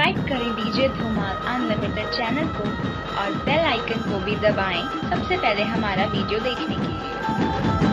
Subscribe करें DJ Dhumal unlimited channel को और बेल आइकन को भी दबाएं सबसे पहले हमारा वीडियो देखने के लिए।